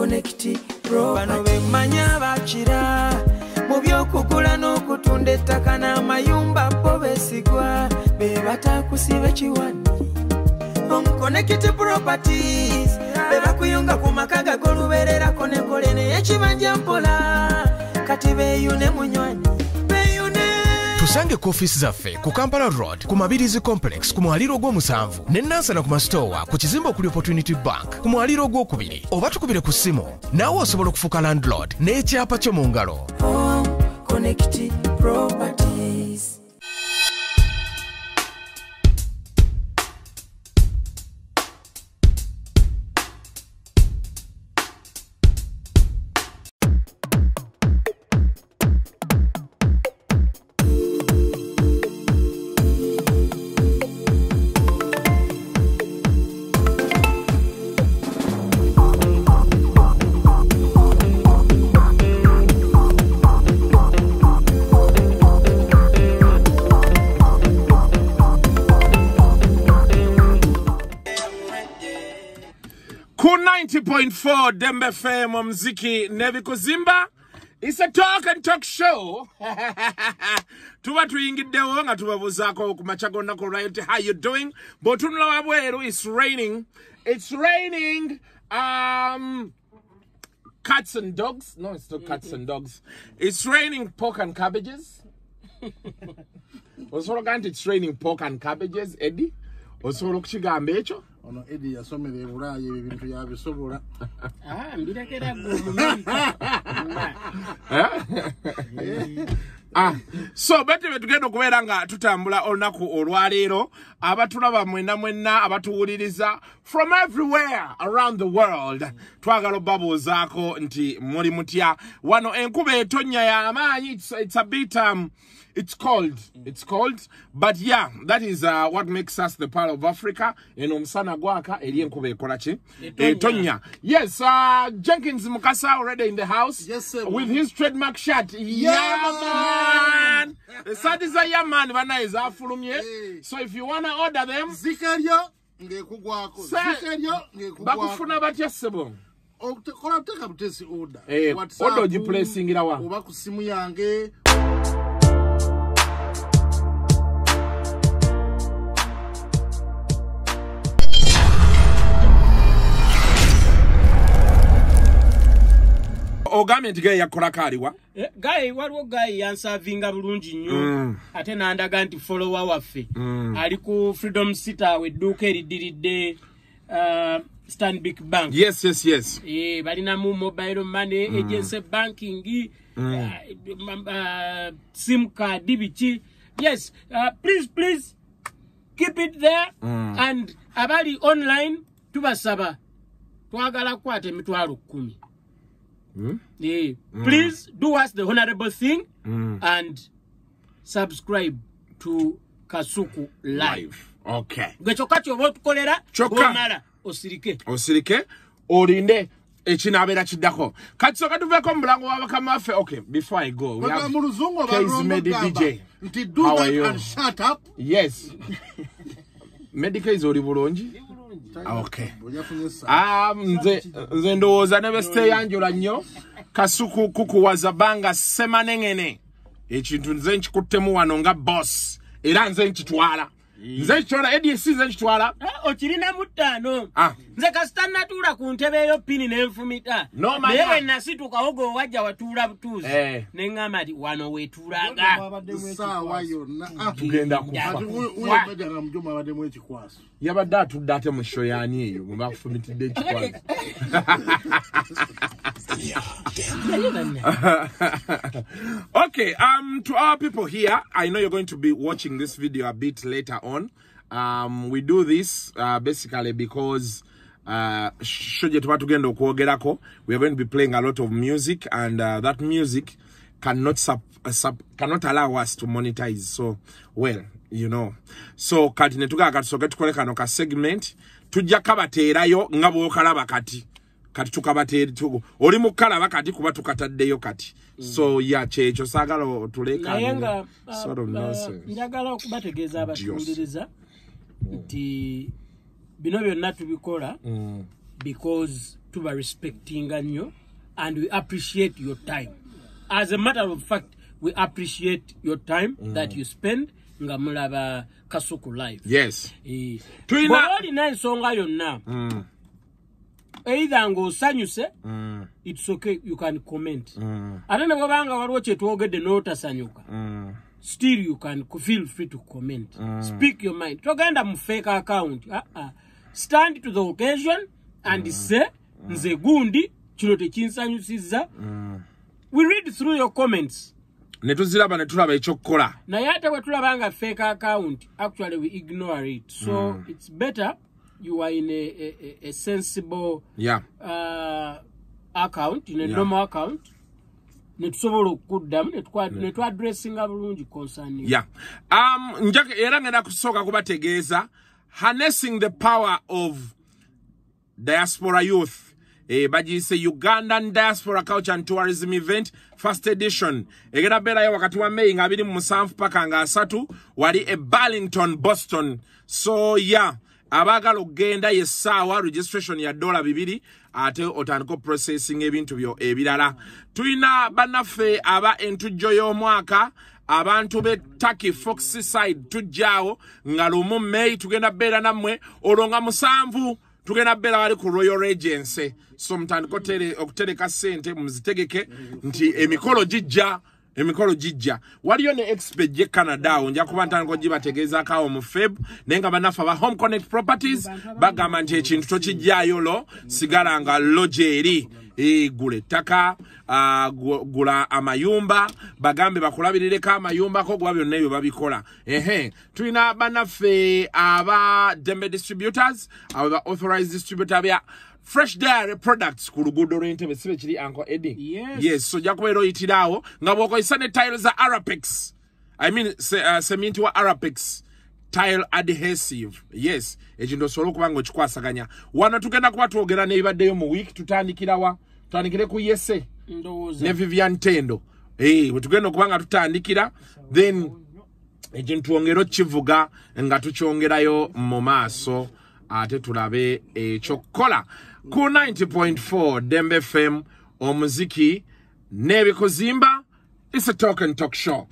Connecti Pro bano be manya bachira mu byokugula n'okutunda ettaka n'amayumba bo besigwa be batakusibe kiwani Connecti Properties be bakuyunga ku makaga goluberera konekole ne ekibanja mpola kati be yune munywani Tusange ku office zaffe ku Kampala Road ku Mabirizi Complex ku mwaliro gw'omusanvu ne Nansana ku mastowa ku kizimba ku Opportunity Bank ku mwaliro gw'okubiri oba tukubire ku simu naawe osobola okufuuka landlord n'ekyapa kyo mu ngalo Connect Properties .4 Dembe FM mziki nevi kuzimba it's a talk and talk show tuwa tuingideo nga tubabuzako kumachago nako right how you doing botunula wabweru it's raining cats and dogs no it's not cats and dogs it's raining pork and cabbages also can't it's raining pork and cabbages Eddie also kuchiga ambecho ono Eddy yasomere buraye ibintu yabisobora mbirakera so bete betugenda okubeera nga tutambula olunaku olwaleero abatulaba mwenna abatuwuliriza from everywhere around the world twagala obabuuzaako nti muli mutya wano enkuba etonnya y'amaanyi it's a bit It's cold, but yeah, that is what makes us the part of Africa. And Omsana Guaka, Elian Kobe Korachi, Tonya. Yes, Jenkins Mukasa already in the house. Yes, sir. With his trademark shirt. Yeah, man. The sad is a Yaman, Vana is our full So if you want to order them, Zikaria, Bakufuna Batyasabo. Kola take up this order. What do you play singing? Ubakusimu yange. Ogamenti gaya korakariwa gaye waliwo gaye yansavinga bulungi nnyo ate nandaga nti follower waffe ali ku freedom sita we duka eridiridde stand big bank yes balina mu mobile money agency banking sim card dbc yes please keep it there and abali online tubasaba twagala kwate mitwalo 10 Please do us the honorable thing and subscribe to Kasuku Live. Okay. Gwechokacho vote kolera omala osirike. Osirike orinde echinabera chidako. Katsoka tuveko mlango wabakamafe. Okay, before I go. We have K's Medi DJ. How are you? And shut up. Yes. Medica is oribulonji. Okay. Nze ndowooza nebeste yanjula nnyo Kasuku kukuwazabanga semanengene ekintu nze nkikuttemu wano nga boss era nze nkitwala Eddy nze nkitwala okirina mu ttaano nze kasita natuula ku ntebe eyo pini n'enfumita naye we nasituka ogo wajja watuula butuuzi ne ŋŋamba ti wano weetuulanga saawa yonna tugenda kufa mujuma abaddemu ekikwaso yabadde atudde ate mu sho yaani eyo mwe bakufumitidde ekikwaso Okay, to our people here, I know you're going to be watching this video a bit later on. We do this basically because we are going to be playing a lot of music, and that music cannot allow us to monetize. So, well, you know. So, katinetuga akatusoke tukoleka no ka segment tujja kabateerayo ngabo okalaba kati. So yeah, checho sagalo tuleka sort of nonsense. Njagala okubategeeza abatundireza nti bino byonna tubikola because tubarespektinga nnyo, and we appreciate your time. As a matter of fact, we appreciate your time that you spend nga mulaba Kasuku Live. Yes. Twina nsonga yonna. Either ng'osanyuse, it's okay, you can comment. Ate ne bw'obanga waliwo kye twogedde n'otasanyuka, still you can feel free to comment. Speak your mind. Togenda mu fake account. Stand to the occasion and say, nze gundi, kino tekinsanyusizza. We read through your comments. Netuzilaba netulaba ekyokkola. Naye ate bwe tulabanga fake account, actually we ignore it. So it's better you are in a sensible account, in a normal account. Netusobola okuddamu netu addressinga bulungi concern you. Yeah. Njaka era ngenda kusooka kubategeeza harnessing the power of diaspora youth. Bajise Ugandan Diaspora Culture and Tourism Event First Edition. Egena bela ya wakati wa May ngabidi musanfu paka nga asatu. Wali Burlington, Boston. So yeah. Abagalo genda yesawa registration ya $2. Ate otanko processing ebintu byo ebidala. Tuina banafe aba entujo yo mwaka. Abantu be Taki Foxy Side tujao. Ngalumu May tugenda bela namwe. Olonga musanfu. Tugena bela wali ku Royal Agency. So mtandiko tele, okuteleka sente, mzitegeke, nti emikolo jijja. Wali yone expert je Canada, unja kubantaniko jiba tegeza kao mfeb, nenga banafa wa Home Connect Properties, baga manchechi, ntutochijia yolo, sigara anga lojeri, gule taka, gula amayumba, bagambe bakulabireka amayumba, kogu wabio neyo babikola. Tuina banafe, aba Dembe Distributors, aba Authorized Distributor, bia, Fresh Dairy Products kurugudo orientebe sibe chili anko Eddy. Yes. Yes, so jakumero itilao. Ngaboko isane tile za Arapex. I mean, seminti wa Arapex. Tile adhesive. Yes. Ejindo solo kubango chukua saganya. Wana tukenda kwa tuogera neiba deyo mu week. Tutanikilawa. Tutanikile ku Yesse. Ne Vivian Tendo. Tukenda kubanga tutanikila. Then, ejintu ongero chivuga. Ngatucho ongera yo momaso. Ate tulabe chokola. Ku 90.4 Dembe FM omuziki nebikuzimba. It's a talk and talk show.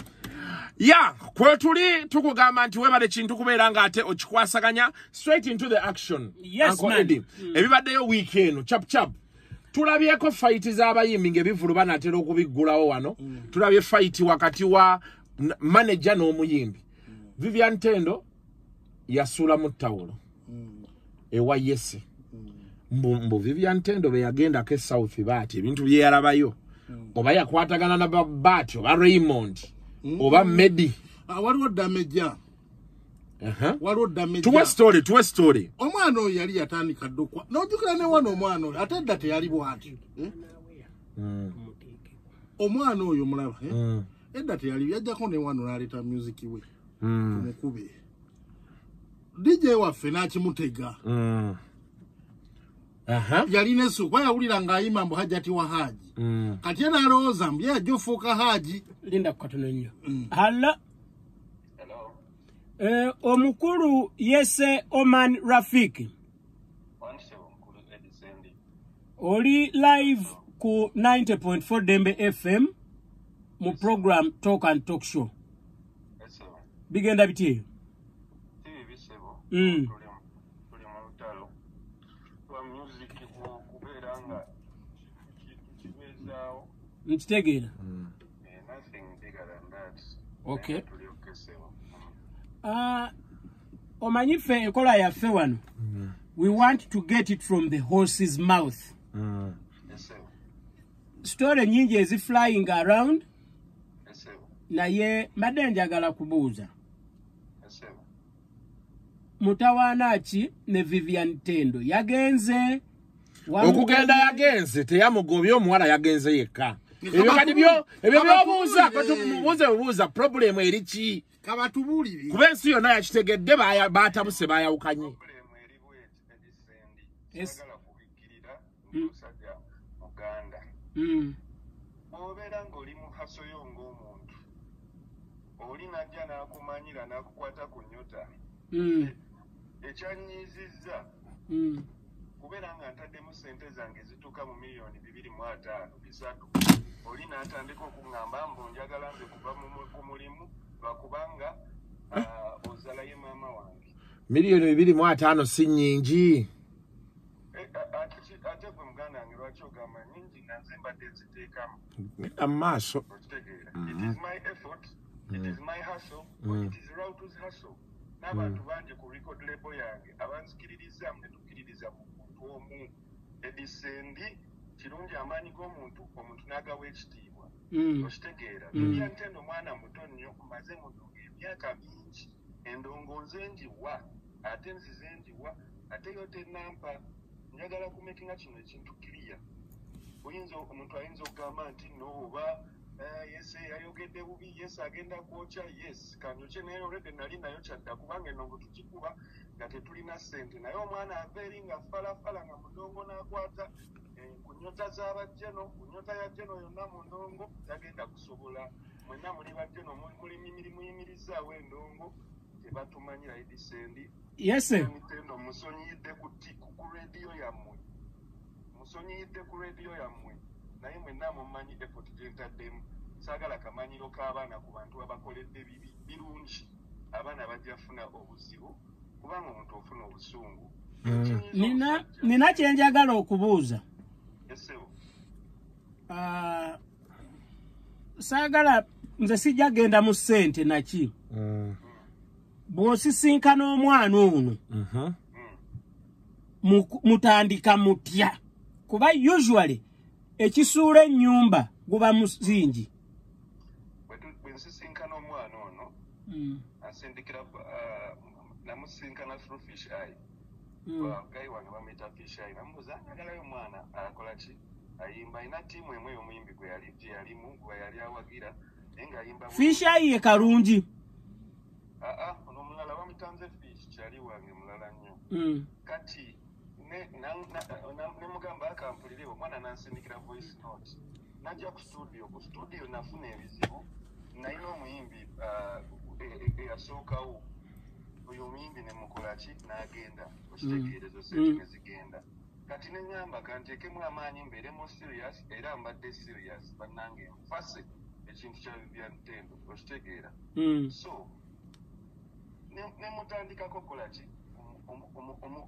Yeah, kwetuli tukugamba nti webale chintu kuberanga ate ochikwasaganya straight into the action. Yes, man. Everybody weekend chap chap. Tulabyeko fight z'abayimbi ng'ebivulu banatera okubiggulawo wano. Tulabye fight wakati wa manager n'omuyimbi. Vivian Tendo yasula mu ttawulo. Ewa Yesse. Mbo Vivian Tendo be agenda ke South Bati bintu byerabayo oba yakwatagana na Bati oba Raymond oba Medi waliwo damage waliwo damage to a story omwana oyo yali yatandika ddokwa n'ojukira ne wano omwana oyo atadda teyali bwati omwana oyo mulaba edda teyali yajjako ne wano n'aleeta music we kumukube DJ waffe n'akimutega yalina su kwa yaulira ngayima mbo hajati wa haji kati yana roza mbi ya jofuka haji linda kukatuna nyo hala omukuru Yesse Oman Rafiki oli live ku 90.4 Dembe FM mu program Talk and Talk Show bigenda biti Nothing bigger than that. Okay. Omanife ekola ya fewano. We want to get it from the horse's mouth. Yes, story nyingi is flying around. Yes, sir. Na ye madenja gala kubuza. Yes, sir. Mutawanachi ne Vivian Tendo. Yagenze. Okugenda yagenze teyamugobye omuwala yagenze yekka. Ebyo kati byo buuza buuza problem eri ki kabatubulire kuba ensi yonna yakitegedde baatabuse baayawukanye. Obeera ng'oli mu haso yo ng'omuntu oli najja n'akumanyira n'akukwata ku nnyota ekyanyiizizza kuberanga atademu sente zange zituka mu milioni 2.5 olina atandika okungamba mbo njagala nze kuva mu mulimu bakubanga ozala ye mama wange milioni 2.5 si nnyingi ate gwe muganda wange lwaki ogamba nnyingi nga nze mbadde nziteekamu amaaso. It is my effort, it is my hustle, it is Rauta's hustle. N'abantu banje ku record label yange abansikiririza mnetukiririza mu muntu omu Eddy Sendi kirungi amaanyi g'omuntu omuntu n'agawa ekitiibwa okitegeera. Vivian Tendo mwana muto nnyo mmaze mu emyaka mingi endongoze njiwa ate nzize njiwa ate yote nampa njagala kumekinga kino ekintu kiriya. Oyinza omuntu ayinza okugamba nti nooba yes, I get the movie. Yes, agenda kuocha. Yes, kanyoche na yore denali na yocha ndakubange nongo tuchikuba gatetuli na sente na yo mwana averinga falafala nga mundongo na kwata kunyota za abajeno kunyota ya jeno yona mundongo yagenda kusobola mwena muri bajeno muri mimiriza we ndongo tebatumanyira Eddy Sendi. Yes sir, Nintendo musonyide kutiku ku radio ya mwe musonyide ku radio ya mwe na yimwe namo manyi effort them sagala kamanyiro kabana ku bantu abakoledde bibi birungi abana bajafuna obuzibu kubanga omuntu ofuna obusungu. Nina kyenjagala okubuuza sagala nze sijagenda mu ssente naki bw'osisinkana omwana ono mutandika mutya kuba usually ekisuula ennyumba guba muzingi bwe nsisinkana omwana ono asindikira namusinkana through fish eye bagayi wange bamuyita fish eye namubuuza njagalayo omwana akola ki ayimba ayina ttiimu emu ey'omuyimbi gye yalimu gwe yali awagira naye ngaayimba fish eye ye kalungi ono omulala bamutanze fish kyali wange mulala nnyo kati nemugamba akampulirebo mwana nansindikira voice note najja ku studio nafuna ebizibu nayina omuyimbi eyasookawo oyo omuyimbi nemukolaki n'agenda okitegeerezo sente nezigenda kati nenyamba kanteekemu amaanyi mbeeremu serious era mbadde serious bannange nfase ekintu kya Vivian Tendo okitegeera so nemutandikako kolaki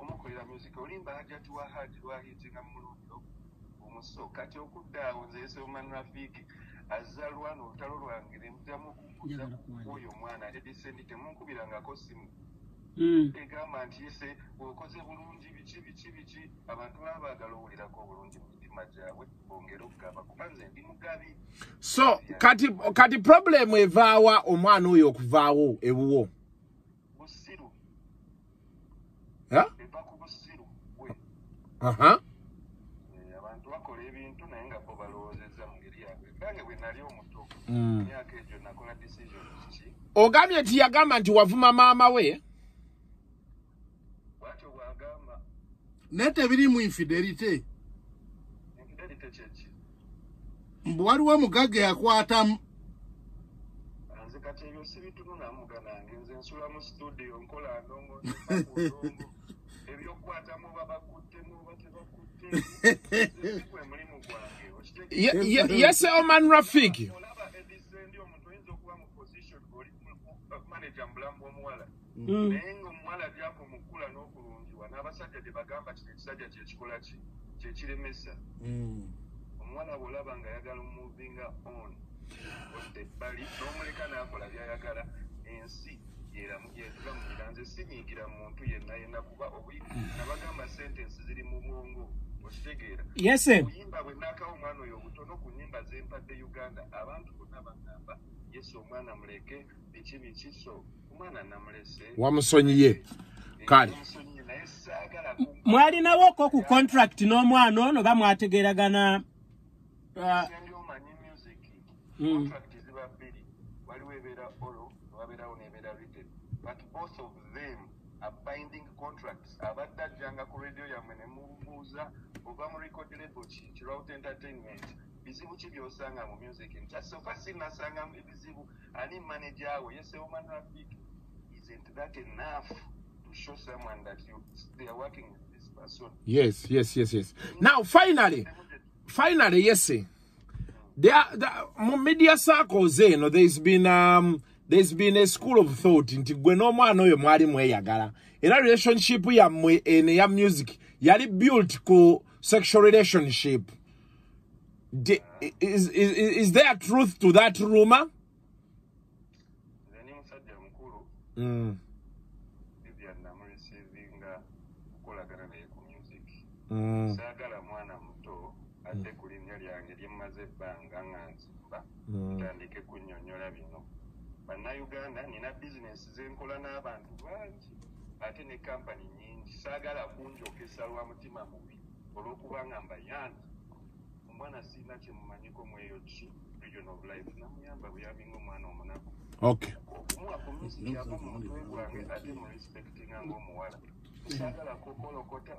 omukolera music olimba hajati wa haji lwahiitinga mulungi omuso kati okuddaawo nze Yesse Oman Rafiki azza lwana olutalo lwange nemuddamu okukuza oyo omwana Eddy Sendi temunkubirangako simu egamba nti Yesse okoze bulungi biki abantu baba baagala owulirako obulungi mu mitima gyabwe bongera okugamba kuba nze ndi mugabi. So kati problemu evaawa omwana oyo okuvaawo ewuwo abantu bakola ebintu naye nga bo balowoozezza mu ngeri yaabwe nange bwe nali omuto myaka egyo nakola decision ki ogambye nti yagamba nti wavuma maama we bwatyo bwagamba naye tebiri mu infidelite kyeki mbu waliwo omugaga yakwatamu nze kati ebyo sibitununammuga nange nze nsula mu studio nkola ndongo ndongo Yesse Oman Rafiki. Yes, sir. Wamusonyiye kale mwali nawo ku contract n'omwana ono bamwategeragana but both of them are binding contracts. Abadajanga ku radio ya mwene mbuza, obamu record label chi, Rauta entertainment. Bizibu chibi osanga mu music. Nchaso fasi nasanga mu bizibu, ani manager awo, Yesse Oman Rafiki. Isn't that enough to show someone that they are working with this Yes. Now, finally, Yesse. The media circles, you know, there's been a school of thought into Gwenoma no Mwari Mwayagara. In a relationship we are in a music, yari built ko sexual relationship. Is there truth to that rumor? Mm. Mm. Okay.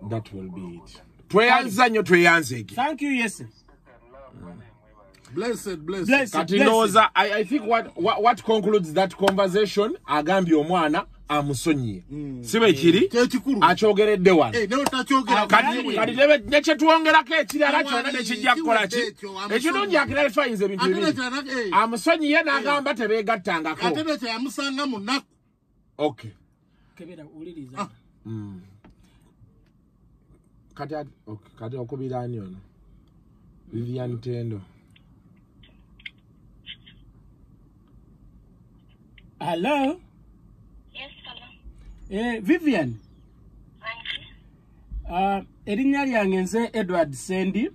That will be it. Thank you, yes. Blessed. I think what concludes that conversation, Agambi Omwana, Amusonye. Siwe chiri, achogere dewan. Kadi lewe, neche tuongera ke, chiri aracho, nechijia kolachi. Echu nunja kilelefwa inze mintini. Amusonye yena agamba tebe gatanga ko. Atebe amusanga munaku. Okay. Kebeda ulidi zana. Kati okubira nyo no. Vivian Tendo. Hello? Yes, hello. Vivian. Thank you. Erinnya lyange nze Eddy Sendi. Yes.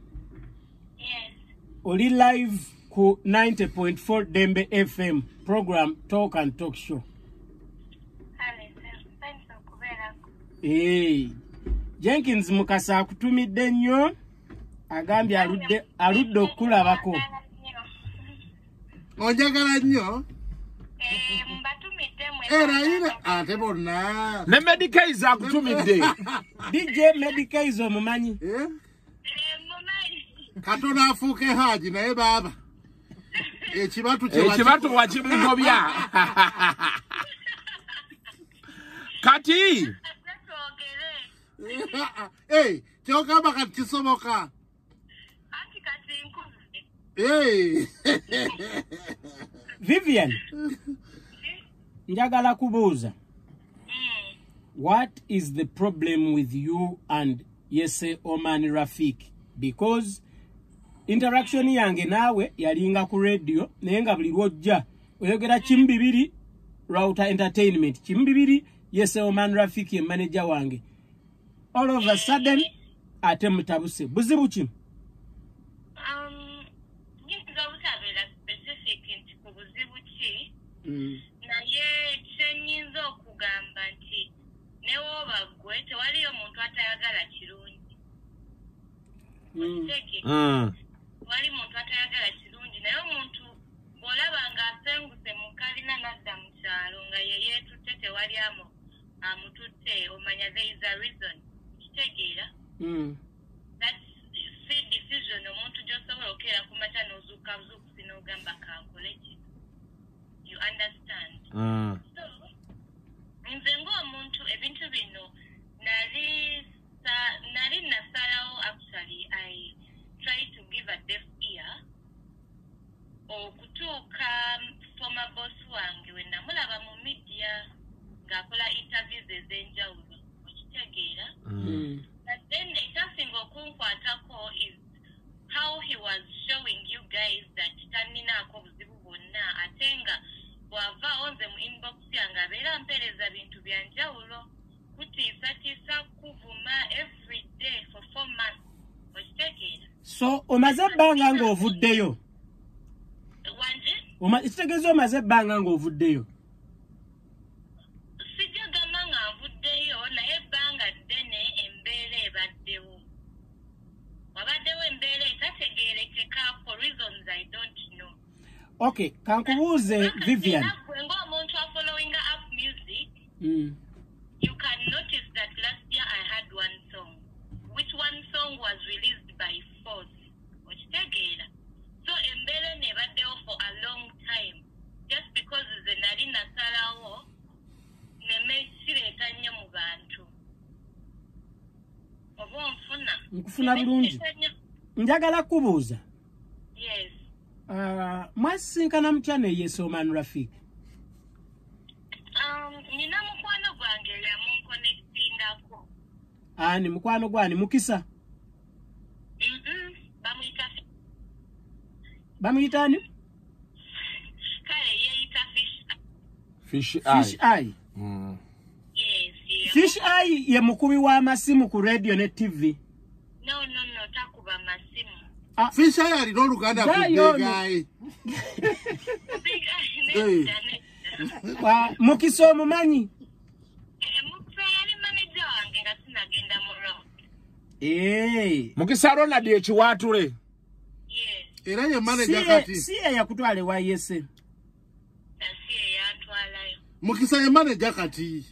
Oli live ku 90.4 Dembe FM program Talk and Talk Show. Hey. Jenkins Mukasa akutumidde nnyo agambye aludde okulabako. Onjagala nnyo. Ate bonna. Ne medicaiz akutumidde. DJ medicaiz omumanyi. Katonda afuuke haji naye baba. Ekibatu wakimugobya. Kati. Hey, choka baka kisomoka. Hey. Vivian. Njagala kubuza. What is the problem with you and Yesse Oman Rafiki? Because interaction yange nawe yalinga ku radio nenga buli lwojja oyogera chimbibiri Rauta Entertainment chimbibiri Yesse Oman Rafiki manager wange. All of a sudden, attempt to say, "Buzibuchim." Yes, I would have a specific into Buzibuchi. Na ye chenyizo kugamba nti ne woba gwete wali omuntu atayagala kirungi. Wali omuntu atayagala kirungi naye omuntu bolabanga asenguse mukalina nadda mu kyalo nga ye yeetutete wali amo amutute omanya there is a reason. That's the decision of want to just okay, you understand? So in Zengo Muntu eventually Nari Nasarao actually I try to give a deaf ear or kutuka former boss wange when namulaba mu media ngakola interviews ezenjawulo. But then a casting of Kunkwatako is how he was showing you guys that Tanina Kobzibuna Atenga Wava on them inbox Yanga Vera Perez have been to be Anjaulo, Kuti Satisa Kubuma every day for 4 months. So Omaza Bangango of Udeo. One day? It's a gazo Maza Bangango of Udeo. For reasons I don't know. Okay, Kankubuze Vivian. When Gomuntu are following up music, you can notice that last year I had one song, which one song was released by force. So Mbele never there for a long time, just because the Narina Sarao Neme Sire Tanya Mubantu. nfuna bulungi njagala kubuuza. Yes. Masinkana mchane Yesse Oman Rafiki. Nina mukwano gwange ya munkonektingako. Ani mukwano gwani Mukisa? Bamuyita. Bamuyita ani? Kale yeita Fish Eye. Fish Eye. Mm. Yes, yes. Fish Eye ye mukubi wa masimu ku radio ne TV. No takuba masimu. Fish Eye ali no Luganda ku big guy. Big guy. Mukisa omumanyi? Mukisa yali manager wange nga sinagenda mu room. Mukisa Ronald ekiwatule. Yes. Era ye manager kati. Siye yakutwale wa Yesse. Siye yatwalayo. Mukisa ye manager kati.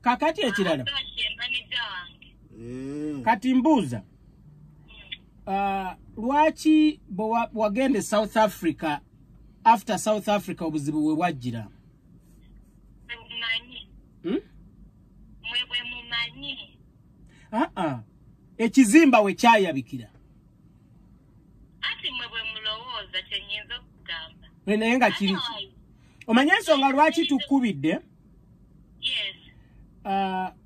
Kakati ekirala. Kati mbuza. Lwaki wagende South Africa after South Africa obuzibu we wajira? Mwewe mumanyi. Ekizimba we chaya bikira. Ati mwewe mulowooza chenyezo kugamba. Wenenga chiri. Omanyeso nga lwaki tukubide. Yes.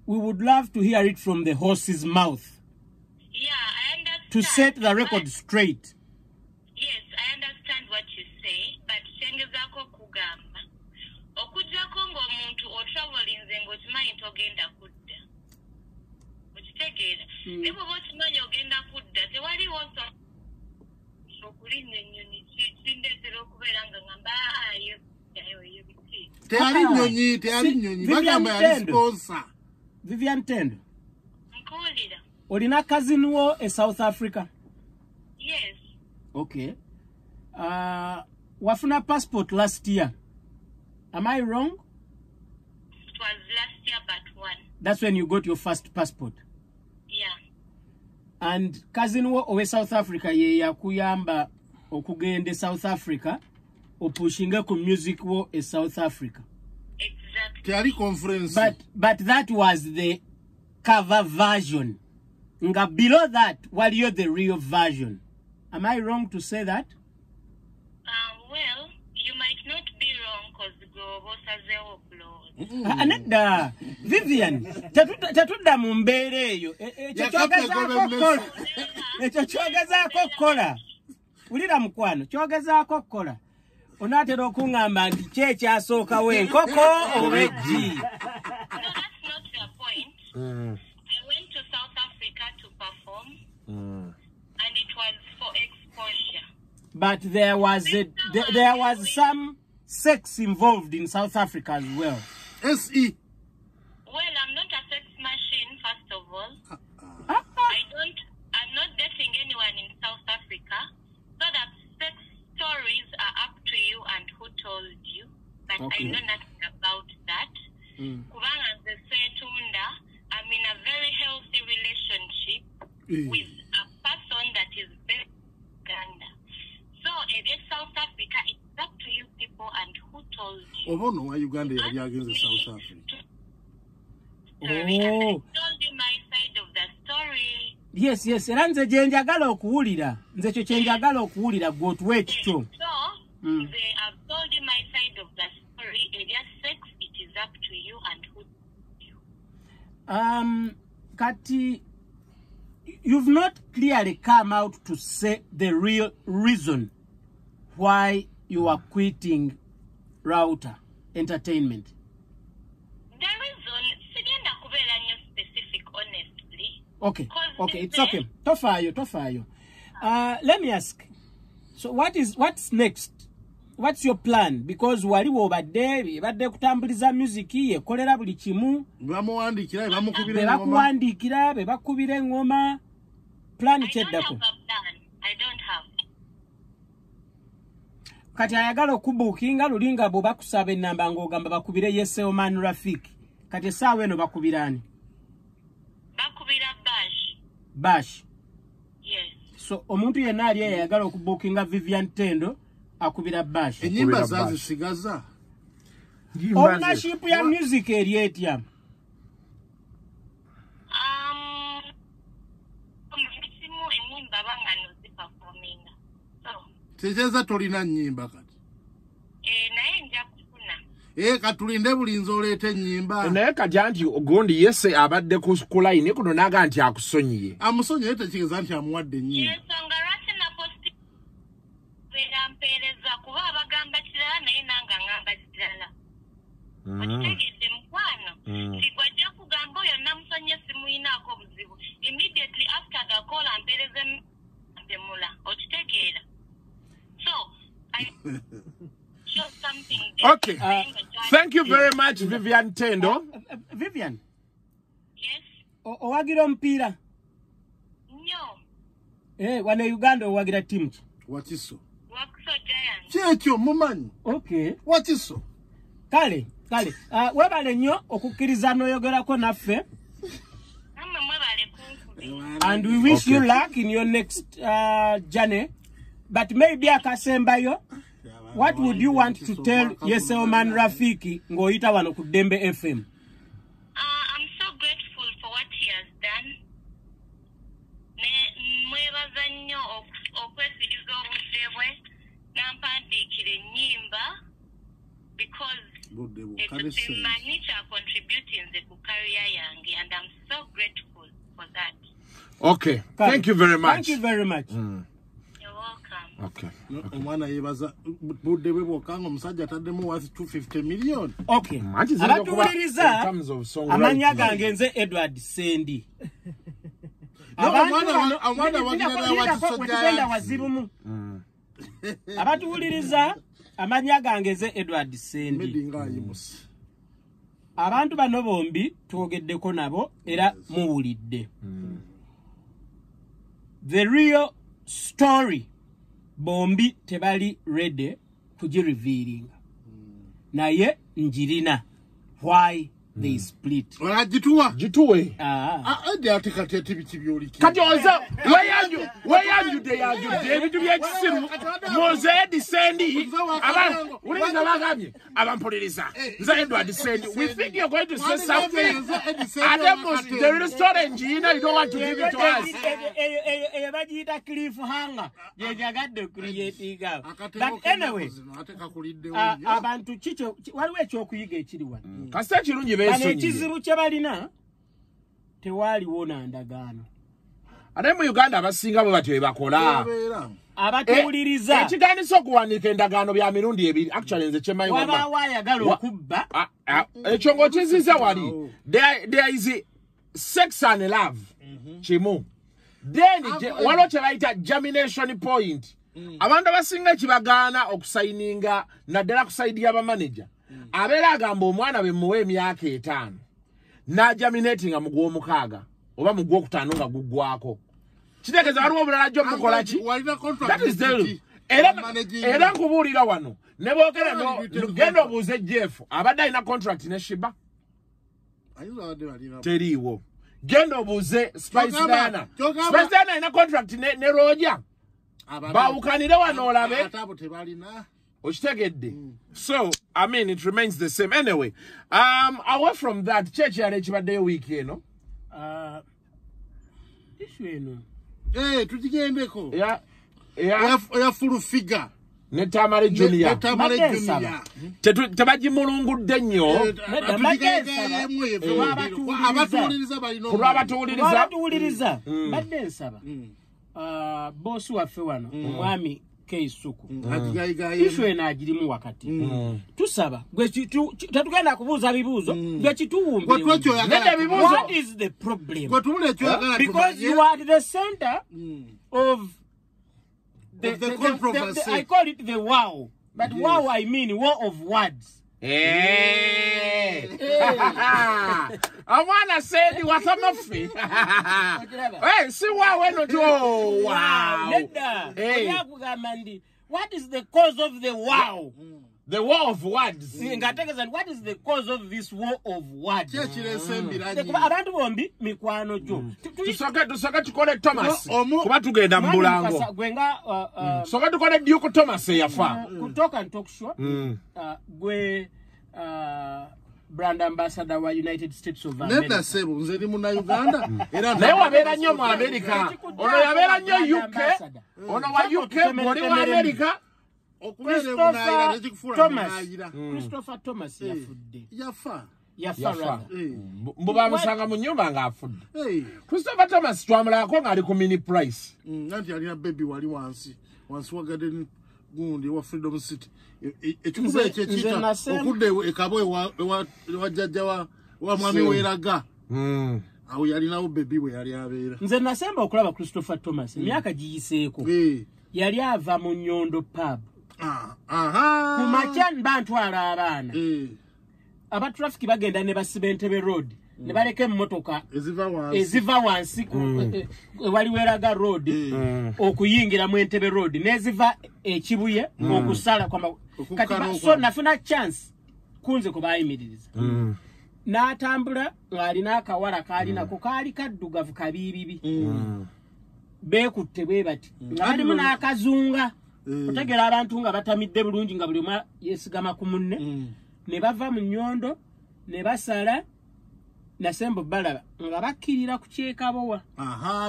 We would love to hear it from the horse's mouth. Yeah, I understand. To set the record straight. Yes, I understand what you say, but chengezako kugamba. Okuja kongo muntu o traveling zengo chimanyi ogenda kudda. Okitegeera. Nibo bochimanyi ogenda kudda tewali wonso. Okulinye nyonyi chindetero kubera nga ngamba ayo ayo biti. Teyali nyonyi bagamba yali sponsor. Vivian Tendo. Nkolira. Olina cousin wo e South Africa? Yes. Okay. Wafuna passport last year. Am I wrong? It was last year, but one. That's when you got your first passport. Yeah. And cousin owe South Africa ye yakuyamba okugende South Africa opushinga ku music wo e South Africa. Exactly. Conference. But that was the cover version. Nga below that, what you're the real version. Am I wrong to say that? Well, you might not be wrong because Globos has their upload. Ananda, Vivian, Tatuda Mumbereyo, Chogaza Coca Cola. We did Amquan, Chogaza Coca Cola. Unatero Kungamba, Checha Soka, Way, Coco, or Red G. No, that's not the point. I went to South Africa to perform, and it was for exposure. But there was some sex involved in South Africa as well. S.E. Well, I'm not a sex machine, first of all. I'm not dating anyone in South Africa. So that sex stories are up to you and who told you. But okay. I know nothing about that. Kubanga the Setunda, I'm in a very healthy relationship with a person that is very Uganda. So, it is South Africa. It's up to you people and who told you. Oh, no, why Uganda is against the South Africa? Sorry, I told you my side of the story. Yes. And the Jenjagalo Kurida. The Chenjagalo Kurida got wet too. So, they have told you my side of the story. It is sex. It is up to you and who told you. Kati, you've not clearly come out to say the real reason why you are quitting Rauta Entertainment. The reason, Sigenda Kubelanyo specific, honestly. Okay, it's okay. Tofayo. Let me ask. So what's next? What's your plan? Because waliwo badde kutambuliza music ye kolera buli kimu bamuwandikira bakubira ngoma plan cheddako. I don't have. Kati ayagala okubukinga lulinga bo bakusaba enamba ng'ogamba bakubire Yesse Oman Rafiki. Kati sawa eno bakubirani? Bakubira Bash. Yes. So omuntu yenna ali ayagala okubukinga Vivian Tendo akubira Bash. Enyimba zazi sigaza. Ownership ya music erietiam. Techeza tolina nyimba kati. Nae nja kukuna. Katulinde bulinzolete nyimba. Nae kajanti ogondi Yesse abadde kuskula ine kuno naga anti akusonye. Amusonye yete Cheza anti amuwadde nyimba. Yesongarasi na posti. Weda mpereza kuwa abagamba chilala na inanga ngamba chilala. Ochitegeze mkwano. Sigwajia kugambo ya namusonye simu inako mzivu. Immediately after the call ampereze mula. Ochitegeze. So, I show something. Okay. Thank you very much, Vivian Tendo. Vivian? Yes? Owagira mpira? No. Wana Uganda owagira timu. What is so? Wakuso Giants. Chekyo, mumanyi. Okay. What is so? Kale. Webale nyo, okukirizano yogera ko naffe. And we wish you luck in your next journey. But maybe akasembayo, what would you want to tell Yesse Oman Rafiki ngoita wano ku Dembe FM? I'm so grateful for what he has done. Mwebazanyo okwesiriza obudde nampandi kire nyimba because it's a manager contributing to the career yange and I'm so grateful for that. Okay, thank you very much. Thank you very much. Okay. Omwana yebaza budde bwebokanga omusajja taddemu worth 250 million. Okay. Abatubuliriza amanya gange nze Eddy Sendi. Omwana wagira wazibumu. Abatubuliriza amanya gange nze Eddy Sendi. Abantu bano bombi twogeddeko nabo era muwulidde. The real story bombi tebali ready kujirevealinga. Na ye njirina. Why they split. Wala jituwe. Adi atika tete bichibioliki. Kati oza. Where are you? They are you. David Yechisiru. Moze Eddy Sendi. Abampoliriza. Nza Eddy Sendi. We think you're going to say something. The real story njirina. You don't want to give it to us. Ebajiita cliffhanger. Yejagadde creating. But anyway. Abantu chicho. Waliwe chokuyiga ekiriwano. Kasta chirungi be. Kale ekizibu kye balina tewali wona ndagaano. Ate mu Uganda abasinga bwe batyo bakola. Abatuliriza. Ekiganiso okuwanika endagaano bya mirundi ebiri. Actually nze kyemayi wamba. Waba waayagala okubba. Ekyo ng'okiziza wali. There is sex and love. Kimu. Then waliwo kye bayita germination point. Abantu abasinga kibagaana okusayininga naddala kusaidiya bamanager. Abela agamba omwana be muwe emyaka 5 n'ajaminating nga mugwo mukaga oba mugwo okutano nga guggwako kitegeeza waliwo obulala jjo mukola ki era nkubuulira wano ne boogera genda obuuze Jeff abadde alina contract ne Shiba teriiwo genda obuuze Spice Dana alina contract ne Roja baawukanire wano olabe so, I mean, it remains the same. Anyway, away from that, church day week, you know? This way, no? Hey, to the game, yeah. We have full figure. Netamale Junior. Tabaji mulungu denyo. Netamale Keisuku. Ishu enajirimu wakati. Tusaba. Tatugenda kubuza bibuzo. Gwechitumbe. What is the problem? Because you are the center of the controversy. I call it the wow. But wow I mean war of words. I wanna say the was a see wow. Hey. What is the cause of the wow? The war of words. What is the cause of this war of words? Tusoka tukole Thomas. Kuba tugenda mbulango. Soka tukole Duke Thomas yafa. Kutoka ntokshwa. Gwe brand ambassador wa United States of America. Nenda sebo nzeri muna Uganda. Lewa wabera nyo mu America. Ono yabera nyo UK. Ono wa UK mwori wa America. Christopher Thomas yafudde. Yafa. Mbuba musanga munyumba nga afudde. Christopher Thomas twamala ko ngali ku mini price. Nanti alina baby wali wansi. Wansi wa garden gundi wa Freedom City. Echukuza ekechita okude ekaboye wa jajja wa mwami weraga. Awo yali nawo baby we yali abera. Nze nasemba okulaba Christopher Thomas emyaka giyiseeko. Yali ava mu Nyondo pub. Kumachan bantu ala abana. Aba traffic bagenda ne basibentebe road. Ne baleke mmotoka eziva wansi ku wali weraga road okuyingira mu Entebbe road neziva ekibuye okusala kwa kati so nafuna chance kunze kubayimiririza n'atambula alina akawala kalina ko kali kaddugavu kabibibi bekutte bwe bati ngadi muna akazunga otegera abantu nga batamidde bulungi nga buli ma yesigama ku munne ne bava mu Nyondo ne basala Nasembo balaba ngabakirira kucheka bowa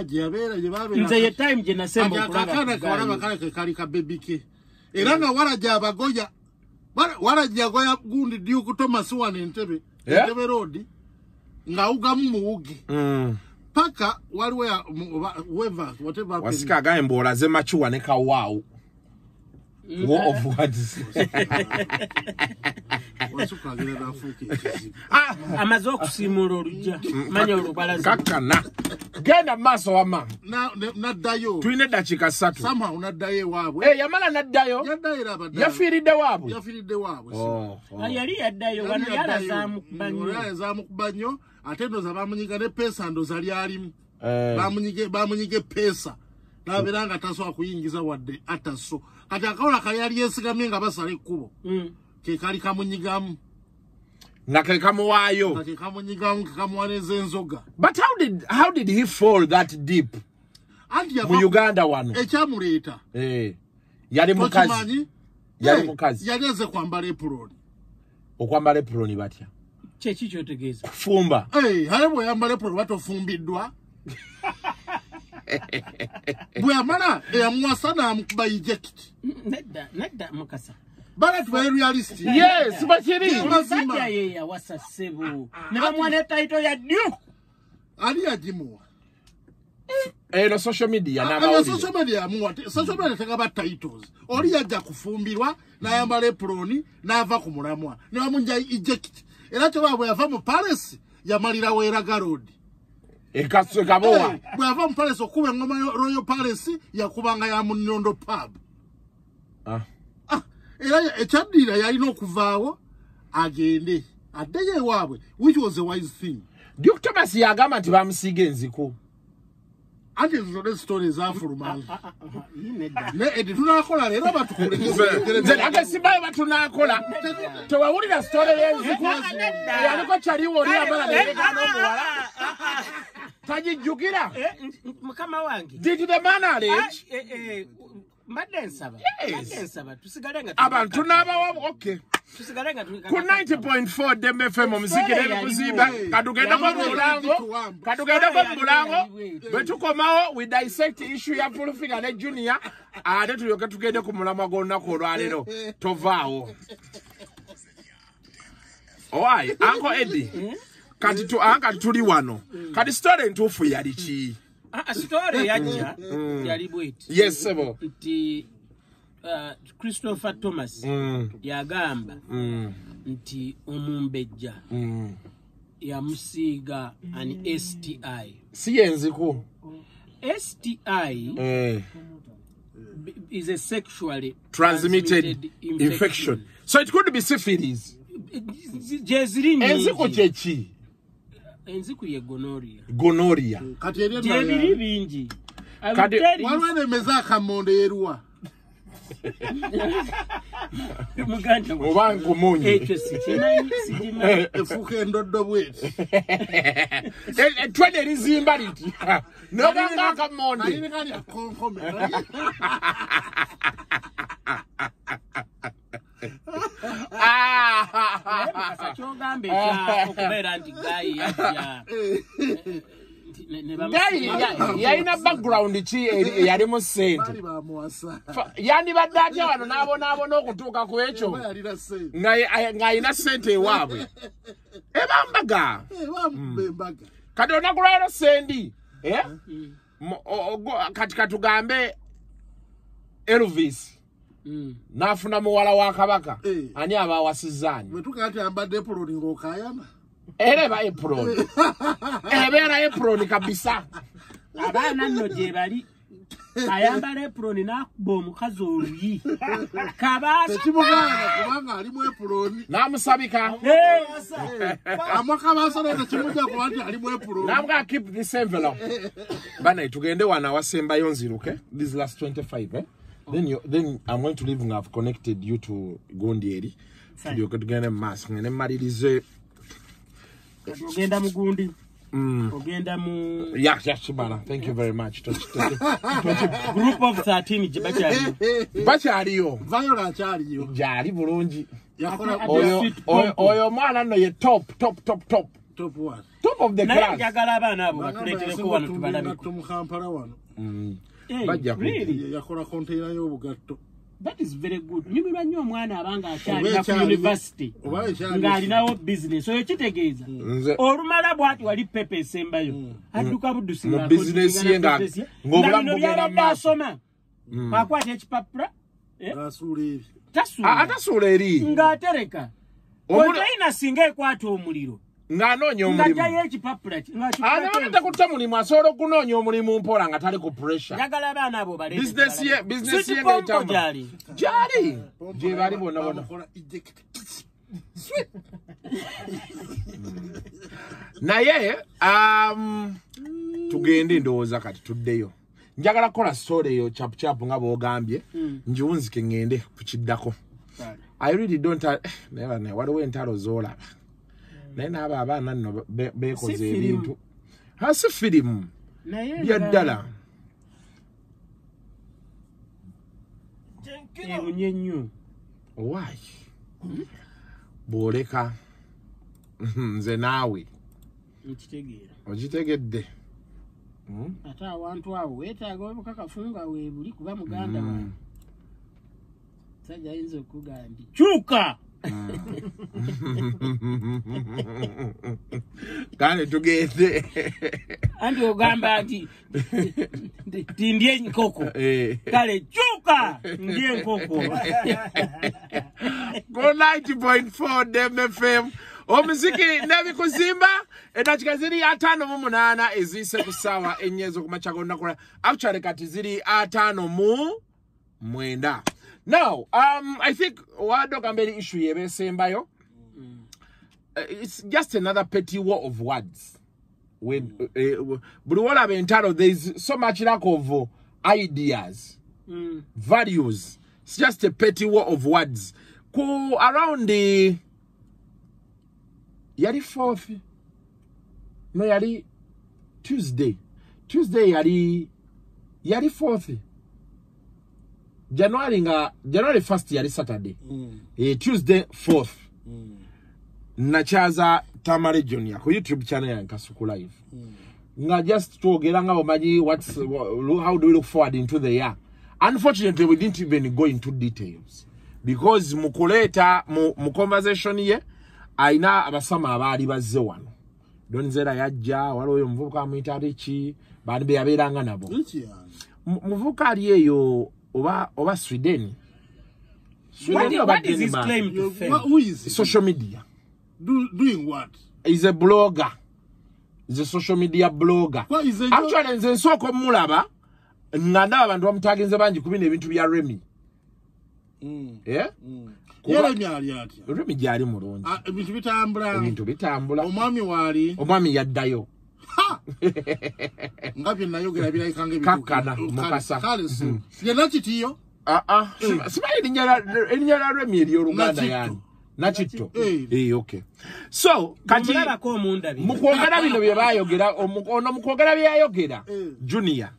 jabera jibabera nze ye time je nasembo kulaba kana kali ka baby ke eranga wala jabagoya wala jagoya gundi diu kutoma suwa ne Entebbe Entebbe road ngauga muwugi paka waliwe weva whatever wasika gaye mbola ze machuwa ne ka wao war of words. Amazok simulorujja. Manya urubalazi. Kakana. Genda maso ama. Na dayo. Tuine dachika satu. Sama unadaye wabwe. Eh yamala nadayo. Yadaye rabadayo. Yafiride wabwe. Yafiride wabwe. Ayali yadayo wano yala za mukubanyo. Yala za mukubanyo. Atendo za bamunyika ne pesa ndo zali alimu. Bamunyike pesa. Na biranga taso akuyingiza wadde ataso. Kati akaona kayali yesigamye nga basale kubo. Ke kali kamunyigamu. Na ke kamuwayo. Na ke kamunyigamu kamuwaneze enzoga. But how did he fall that deep? Mu Uganda wano. Ekyamuleta. Yali mukazi. Yageze kwambala epuroni. Okwambala epuroni batya. Kyeki kyotegeeza. Kufumba. Halibo yambala epuroni batofumbidwa. Bwe mana eyamwasana amukubayijekiti. Nedda Mukasa. Bala tuwe realist. Yes, bachiri. Mbaja yeya wasasebu. Nga mwaneta ito ya Duke. Ali ya jimuwa. No social media na mauli. Social media muwa. Social media tekaba titles. Oli ya jakufumbirwa na yambale proni na hava kumulamua. Ni wa munja ejekiti. Elacho wabu ya famu Paris ya Marira Wera Garodi. Ekatso gaboa. Bwava mpaleso kuwe ngoma Royal Palace yakubanga ya Munyondo pub. Era echadira yalino kuvaawo agende. Adeye wabwe which was a wise thing. Dr. Thomas yagamba nti bamusige nziko. Ati zone stories afurumali. Ne editunakola lero batukulekeze. Nze akasibaye batunakola. Tewawulira story yenziko. Yaliko chaliwo ri abala ne kano muwala. Tajijukira mukama wangi did the man arrange madensaba madensaba tusigalenga abantu nabawo okay tusigalenga ku 90.4 Dembe FM muzikirele kuziba kadugenda kwa mulango betukomawo we dissect issue ya Full Figure ne Junior ate tuyoke tugende ku mulama gonna ko lwalero tovaawo oai anko Eddy kati tu anga tuli wano kati story ntufu yali chi story yaja yali bweti yes sebo nti Christopher Thomas yagamba nti omumbeja ya musiga an STI siyenzi ku STI is a sexually transmitted infection so it could be syphilis jezirine enziko chechi enziku ye gonoria kati eri bingi kati walwane meza kamonde yerwa muganda obangu munyi ekyo sichina efuke ndoddo bwete twende rizimba liti no ganga kamonde ali ngani konkome yaina background chi yarimo said yani badati wano nabona abona okutuka ku echo nga ina sente wabwe ebambaga ebambaga kadona kulero sendi katika tugambe Elvis nafuna muwala wa kabaka ani aba wasizani metukati ambadde poloni ngokayana Ereba April. Ebera April ni kabisa. Abana no jebali. Ayambala April ni nakubomu kazoli. Kabasa. Chimugana kubanga alimu April. Namusabika. Amaka basana tachimuja kubanga alimu April. Namuka keep this envelope. Bana itugende wana wasemba yonziruke. This last 25 eh. Then I'm going to leave and I've connected you to Gondieri. You could get a mask and then Marilise Ogenda mugundi. Ogenda mu. Yes, thank you very much. Group of 13 jibachari. Bachari yo. Vayora chari yo. Jari bulungi. Oyo mwana no ye top. Top what? Top of the class. Na yagala bana abo bakuletele ko wano tubalabe. Tumukampara wano. Bajja ku. Yakora container yo bugatto. That is very good. Mimi banyo mwana abanga akyali ku university. Ngali nawo business. So yochitegeza. Orumala bwati wali pepe sembayo. Aduka budusinga. Business yenga. Ngobula ngobula basoma. Bakwate ekipapura. Tasule. Tasule eri. Ngatereka. Omuleina singe kwato omuliro. Nganonyo omulimo. Ndajaye ekipapura. Anabata kutamuli masoro kunonyo omulimo mpola nga tali ku pressure. Yagala bana abo bale. Business year ngaitamba. Jali. Je bali bona bona. Na ye tugende ndoza kati tuddeyo. Njagala kola story yo chap nga bogambye. Njiwunzike ngende kuchiddako. I really don't never waliwo entalo zola. Nena baba nanno bekoze ebintu hasifirimu ya dala Jenkins munyenyu why boleka nze nawe nchitegera ojitegedde ata abantu abo wetaaga obukakafunga webuli kuba muganda wange sajja inzo kugandi chuka Kale tugeze andi ogamba ati tindye nkoko kale chuka ndye nkoko 90.4 Dembe FM omuziki nabikuzimba edakika ziri atano mu munana ezise kusawa enyezo kumachako nakola actually kati ziri atano mu mwenda. Now, I think wado kambeli issue yebe sembayo. It's just another petty war of words. When but what I've entitled, there is so much lack of ideas, values. It's just a petty war of words. Ko around the yari fourth, no yari Tuesday yari fourth. January 1st yali Saturday. Tuesday 4th. Nachaza Tamale Junior ku YouTube channel ya Kasuku Live. Nga just twogeranga omaji what's how do we look forward into the year. Unfortunately we didn't even go into details because mukuleta mu conversation ye aina abasama abali bazze wano. Donzera yajja waloyo mvuka amuyita richi bali be yabelanga nabo. Mvuka aliyeyo Over Sweden what is his claim to fame? Who is he? Social media. Doing what? He's a blogger. He's a social media blogger. What is it? Actually, nze nsoko mulaba nanda abantu bamutagenze banji kubine ebintu bya Remy. Remy ali atya. Remy gyali mulungi. Ebintu bitambula. Omwami wali. Omwami yaddayo. Ngapi nayogera bila ikange bikakana Mukasa kale so yanachitiyo simali nyala remiri yoruganda yani nachito okay so kati mukwogera bino bye bayogera ono mukwogera bye yayogera Junior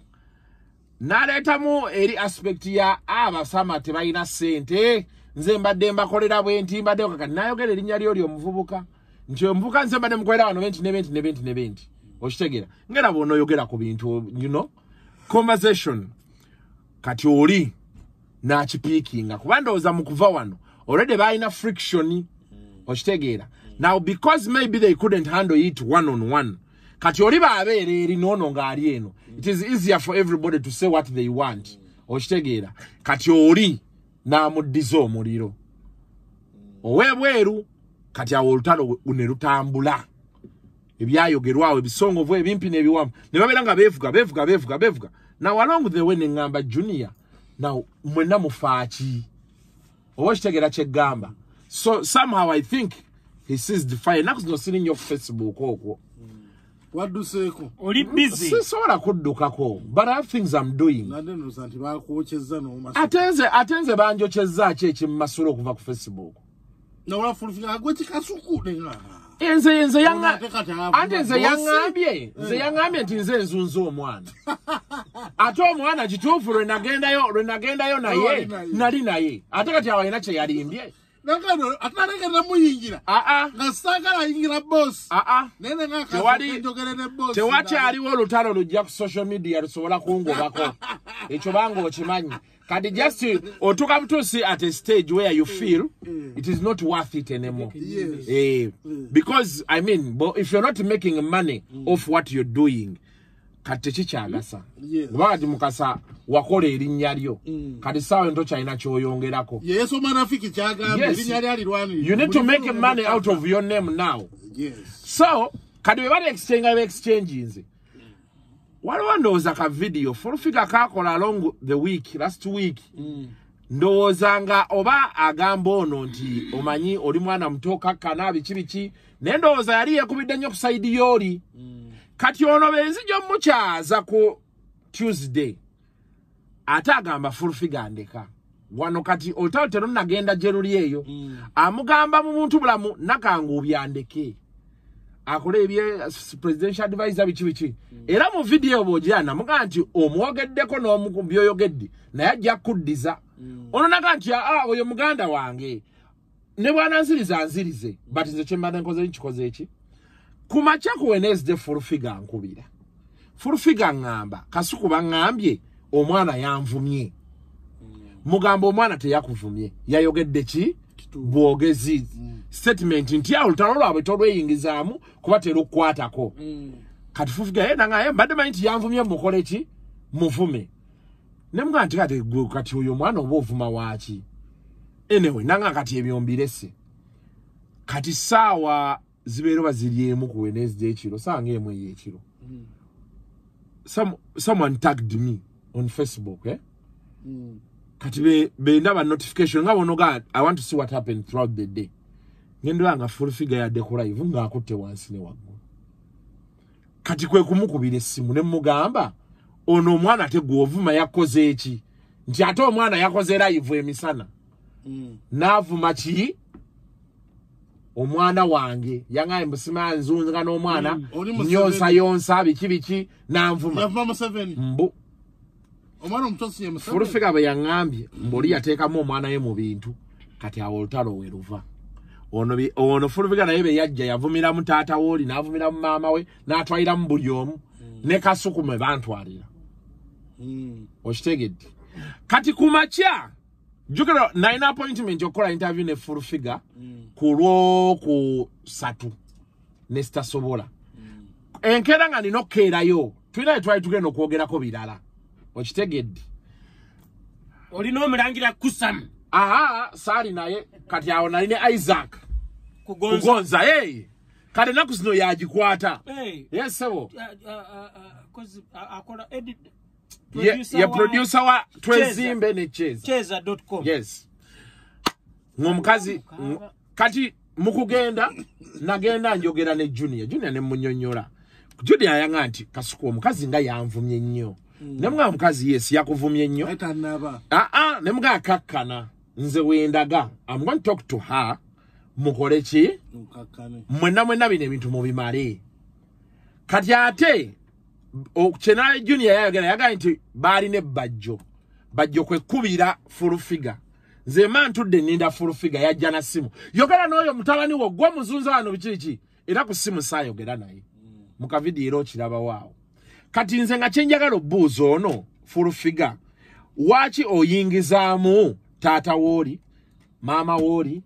naleta mu eri aspect ya abasama tebalina sente nze mbadde mbakolera bwenti mbadde okaka nayogera erinnya lyo omuvubuka nje mbuka nsemba ne mkwera wano benti oshitegera ngera bono yogera ku bintu you know conversation kati oli na chipikinga kubandoza mukuva wano already baina friction oshitegera now because maybe they couldn't handle it one on one kati oli babere eri nono ngari eno it is easier for everybody to say what they want oshitegera kati oli na mudizo muliro owebweru kati awolutalo unerutambula ebyayogerwawo ebisongovu ebimpi n'ebiwamu ne babeera nga beevuga now along the way n'engamba Junior now mwenna mufaaki oba kitegeera ky'eggamba so somehow I think he sees the fire naku zino siri nnyo Facebook okwo wadduseeko oli busy sisobola kuddukako but I have things I'm doing atenze banjokyezza ki ekimmasula okuva ku Facebook na wala Full Figure agweti Kasuku nenga enze yanga anze yangambe nze yangambe tinze nzunzo omwana ato omwana kituufu lwe nagenda yo na ye nali na ye atakati abalina kye yalimbye nakano atanagenda muyingira nasagala yingira boss nene ngaka wali ndogerene boss tewachi aliwo lutalo lujja ku social media lusobola kungobako ekyo bango okimanyi kadi just otuka mtusi at a stage where you feel it is not worth it anymore. Yes. Because I mean, but if you're not making money off what you're doing, katechicha agasa. Yes. Wadi mukasa wakole ilinyaryo. Kadi sawa ntocha inacho yongerako. Yes, omanafiki chaga. You need to make money out of your name now. Yes. So, kadi webali exchange inzi. Waliwo ndowooza ka video Full Figure kakola along the week last week ndowozanga oba agamba ono nti omanyi oli mwana mtoka kana biki naye ndowooza yali yakubidde nnyo ku saidi yoli kati ono benzijja mukyaza ku Tuesday ate agamba Full Figure ndeka wano kati olutalo terunnagenda gye luli eyo amugamba mu muntu bulamu nakangu byandeke akole ebye presidential advisor bichi era mu video bojana muganti omwogeddeko n'omukumbyo yogedde naye ajja kuddiza ono nakanti oyo muganda wange ne bwana nzirize but nze kyemmande nkoze eki kumacha ku Wednesday Full Figure nkubira Full Figure ngamba Kasuku bangambye omwana yanvumye mugambo omwana teyakuvumye yayogedde ki bwogezi statement nti awulutalo lwabwe tolweyingizaamu kuba terukkwatako kati Full Figure yena nga mbadde manyi nti yanvumye mukole ki muvume ne mugamba nti kati oyo omwana oba ovuma waaki anyway nanga kati ebyombirese kati saawa zibeera baziri emu ku Wednesday ekiro saa ng'emu ey'ekiro someone tagged me on Facebook kati bendaba notification nga bono ga I want to see what happened throughout the day ngendo anga Full Figure ya dekora ivu nga akotte wansi ne waggulu kati kwe kumukubira essimu ne mugamba ono omwana tegwa ovuma yakoze eki nti ate omwana yakoze live emisana navuma ki omwana wange yanga mbusima nzunga n'omwana yonsa biki nanvuma mbu omwana omutonsi yemusaba Full Figure bwe yangambye mboli yateekamu omwana ye mu bintu kati awo olutalo weruva ono Full Figure naye be yajja yavumira mu taata wooli n'avumira mu maama we n'atwalira mu buli omu ne Kasuku mwe bantwalira okitegedde kati kumakya jjukira nalina appointment okukola interview ne Full Figure ku Lwokusatu ne sitasobola enkeera nga nina okkeerayo tulina etwali tugenda okwogerako birala okitegedde olina omulangira Kusam saali naye kati awo nali ne Isaac kugonza kati naku zino yagikwata sebo akola edit producer wa Twezimbe ne Chesa.com ng'omukazi kati mukugenda nagenda njogera ne Junior ne munyonyola Junior yanga nti Kasuku omukazi nga yanvumye nnyo Nemga mkazi Yesse yakuvumye nnyo. Nemga akakkana nze wendaga. I'm going to talk to her. Mukole ki? Mwenna bino ebintu mubimale. Kati ate Chenale Junior yayogera nti baali ne bajjo. Bajjo kwe kubira Full Figure. Ze man tudde ninda Full Figure ya jana simu. Yogera noyo mutabani wo gwe muzunza wano bichichi. Era ku simu sa yogera naye. Muka video kiraba wao. Kati nze nga chenjagalo buzo ono Full Figure. Wachi oyingizaamu tata wori, mama wori,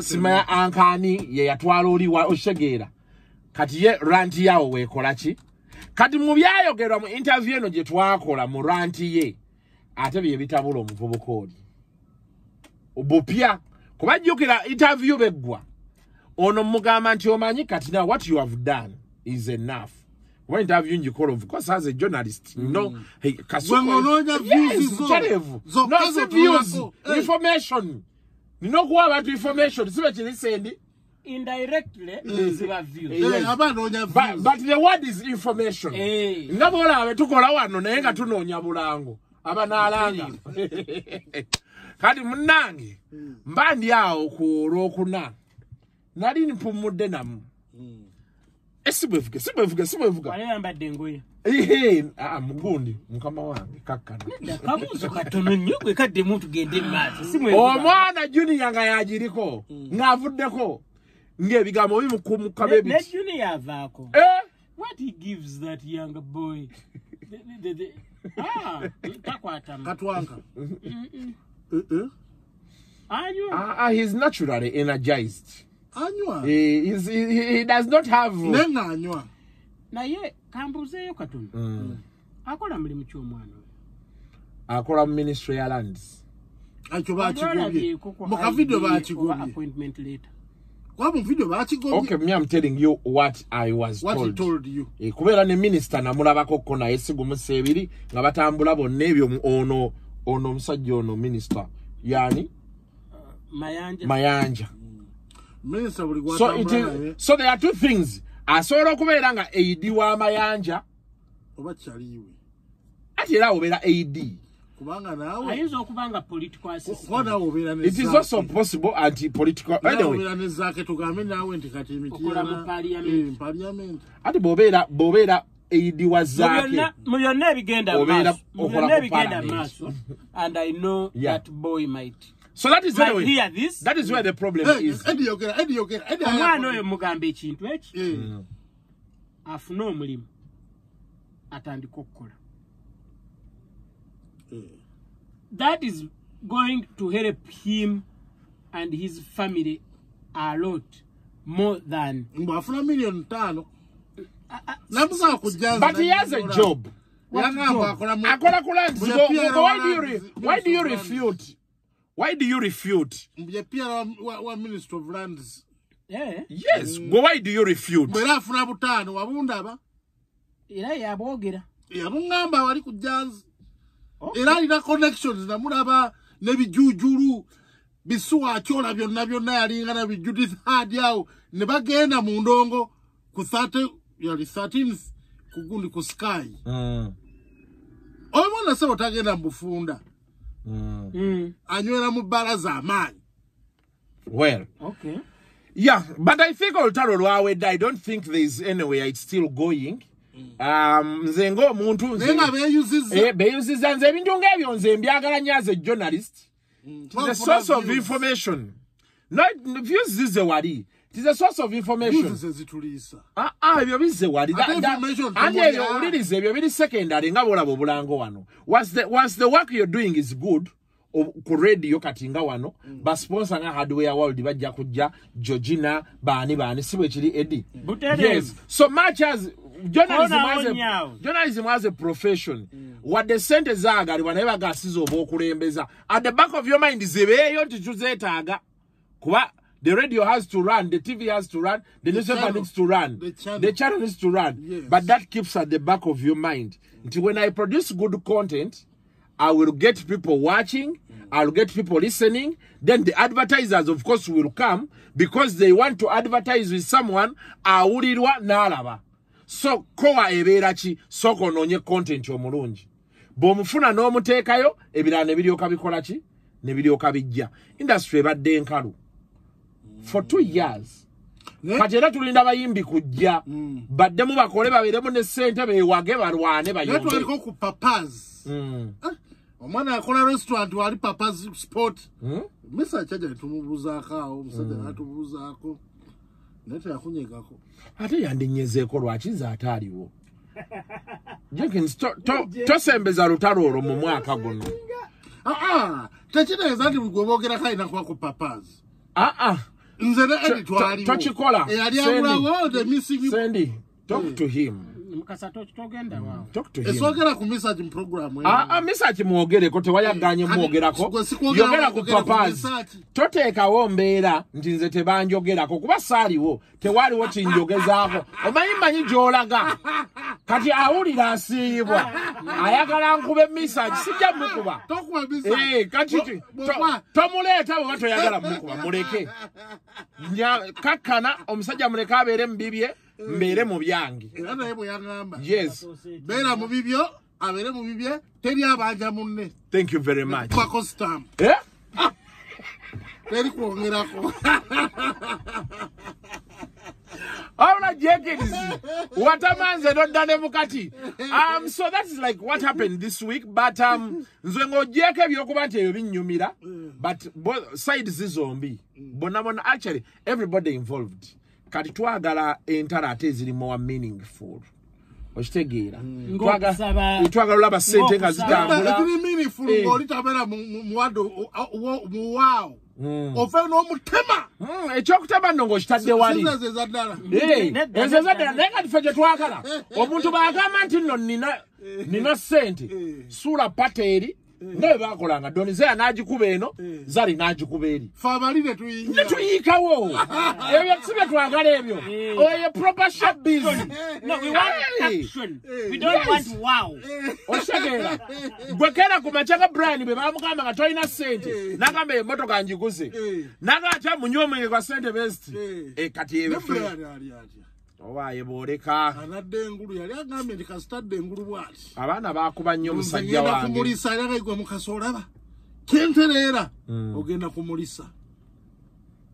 sima ya ankani ye yatwala oli wa oshegera. Kati ye ranti yao wekolachi. Kati mubyayo gera mu interview eno je twakola mu ranti ye. Atebe yebitabulo muvubukodi. Obopia kubajukira interview begwa. Ono mugamba nti omanyi kati now what you have done is enough. When interviewing you call of course as a journalist, you know, hey, Kasuku, yes, terrible. Not the views, information. You know who about information? See what you said? Indirectly, views. Yes. Yes. But the word is information. Nabola wetukola wano na yenga tunonya bulango. Abanalanga. Kati munangi mbandi yao kurokuna. Nali nipumude namu. Sibuifuga. Wale namba dengoye. Mgundi. Mkama wangi. Kakana. Kamuzo katonunyugwe kate mutu gende mazi. Sibuifuga. Omwana juni yanga yajiriko. Ngavudeko. Ngebiga mwimu kumukabebiti. Let juni ya vako. What he gives that young boy. Kakwatamu. Katwanga. He's naturally energized. Anywa. He does not have. Nena anywa. Na ye kambuze yo katuna. Akola mlimu chomwana. Akola ministry ya lands. Achoba achigobye. Moka video ba achigobye. Appointment later. Wabu video ba achigobye. Okay, me I'm telling you what I was what told. What he told you. Kubela ne minister na mulabako kona esigo musebiri nga batambula bonnebyo ono musajja ono minister. Yani Mayanja. So there are two things. Asoro kuberanga AD wa Mayanja oba chaliwe. Atira obera AD. Kubanga nawe. Ayizo kubanga political assistant. It is also possible anti political. By the way. Parliament. Ati bobera AD wa zake. Muyone bigenda maso. And I know that boy might. So that is anyway, hear this. That is where the problem is. Eddy, I know you mugambe chintu echi. Afuno mulimu atandika okukola. That is going to help him and his family a lot more than. But he has a job. Why do you refute? Minister of Lands. Yes, but why do you refute? Connections. Well, okay. Yeah, but I think Oltaro I don't think there is any way it's still going. Zengo Muntu Zembiagaranya as a journalist. It's a source of information. Not views this wadi. It is a source of information. Once the work you're doing is good, ku radio katinga wano, ba sponsor nga hardware world ba jakuja Georgina bani siwe chili Eddy. Yes. So much as journalism as a profession. What the sent zaga whenever gasizo bokulembeza. At the back of your mind is to choose taga. Kwa the radio has to run, the TV has to run, the newspaper needs to run, the channel needs to run. Yes. But that keeps at the back of your mind. Until when I produce good content, I will get people watching, I will get people listening. Then the advertisers, of course, will come because they want to advertise with someone. So, kowa eberachi, soko nonye content yomulungi. Bomufuna no mutekayo, ebira ne video kabikolachi, ne video kabijja. Industry badde nkalu. For 2 years. Kachera tulinda bayimbi kujja. Badde mu bakole babere mu ne sente be wage barwane bayimbi. Neto aliko ku papaz. Omwana akola restaurant wali papa's sport. Misa chaje tumubuzaako awo musajja natubuzaako. Nete yakunyegako. Ate yandinyezeeko lwaki zaataliwo. Jenkins tosembeza lutalo olwo mu mwaka gono. Tekitegeeza nti mugoboogera kalina kwako papa's. Nze ne Eddy twaliwo. Tokikola. Eyali amulawo the missing. Sendi, talk to him. Talk to him. It's okay to message program. Message muogere kote waya ganye muogera ko. Yogera ku papaz. Toteka wo mbera ntinze tebanjogera ko kuba saliwo. Tewali wo chinjogezaako. Omayimanyi gyolaga. Kati awulira asibwa. Ayagala nkube message sijja mukuba. Tokwa message. Kati tomuleta wo toyagala mukuba muleke. Nya kakana omusajja muleka abere mbibye. Mbere mu byangi. Era ebo yangamba. Yes. Bera mu bibyo, abere mu bibye, teri abanja munne. Thank you very much. Kwako stamp. Teri kuongera ko. Aula Jenkins. Watamanze don't dane mukati. So that is like what happened this week, but nzwengo jeke byokubate ebinyumira, but both sides zombi. Bonamona actually everybody involved. Kati twagala entara ateziri more meaningful. Oshitegeera. Twagala laba sente kazitambula. It's meaningful ngoli tabera muwado wow. Ofe no mutema. Ekyo kutema ndongo kitadde wali. Ezezadala neka tufeje twagala. Omuntu bagamba nti no nina sente. Sula pateri. Nawe bakolanga donizea najikuba eno zali najikuba eri famalire tuyinya tuyikawo ebyo tsibe twagala ebyo oye proper shop business no we want action we don't want wow oshagera gwekera kumachanga brand be bamukamba nga toyina sente nakamba emotoka njiguze nakacha munyomwe kwa sente best kati ebe owa yeboreka anadde ngulu yali agambe ndikastadde ngulu bwati abana bakuba nnyo musajja wange kumulisa yagwe mukasolaba kenterera ogenda kumulisa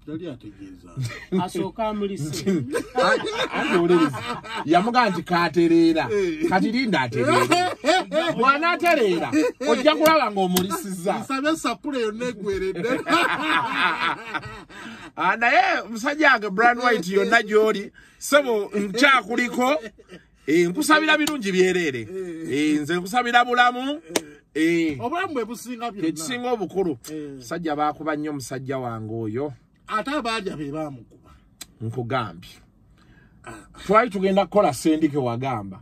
dali ategeza asoka amulise andiwuliriza yamuganti katerera kati linda aterera mwana aterera ojja kulaba ng'omulisiza nsabe sapule yonnegweredde naye musajja wange brand white yonna gy'oli sebo nkyakuliko nkusabira birungi byerere nze nkusabira bulamu obulamu bwe businga byonna ekisinga obukulu musajja baakuba nnyo musajja wange oyo ate abaaja be baamukuba nkugambye twali tugenda kukola sendike wagamba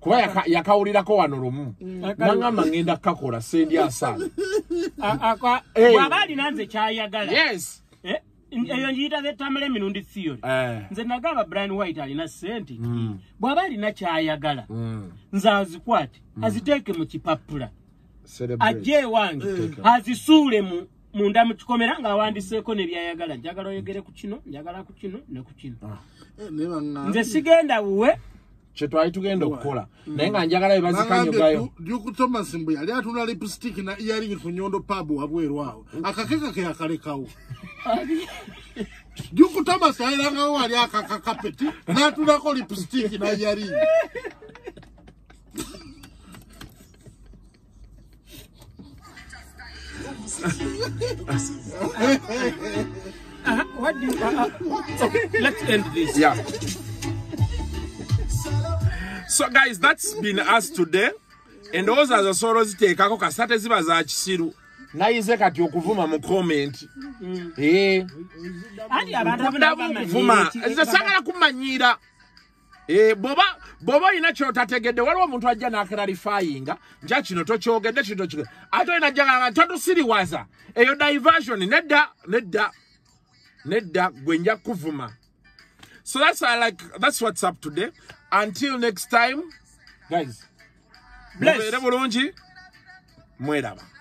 kuba yakawulirako wano lumu nangamba ngenda kakola sendi asala wabali nanze kyayagala yes eyo njiyita ze Tamale mirundi theory nze nagamba Brian White alina senti bwabali na kyayagala nze azikwate aziteeke mu kipapula ajje wange azisuule mu munda mukikomera nga awandiseeko ne byayagala njagala oyogere ku kino njagala ku kino ne ku kino nze sigenda buwe chetwa itugenda okukola naye nga njagala ebazikanyo gayo Duke Thomas mbu yali atunda lipstick na earring ku nyondo pub wabweru awo akakeka ke akalekawo Duke Thomas ayiranga wali akakakapeti n'atunda ko lipstick na earring what do you okay, let's end this So guys, that's been us today. And those are the sorrows take ako kasate ziba za chisiru. Na ize kati okuvuma mu comment. Adi abantu abavuma. Ize sagala kumanyira. Boba inachotategedde waliwo omuntu ajja na clarifying. Nja kino tokyogedde kino kino. Ato inajanga tatusiriwaza. Eyo diversion nedda gwenja kuvuma. So that's what's up today. Until next time, guys. Bless. Mwera bulungi. Mwera ba.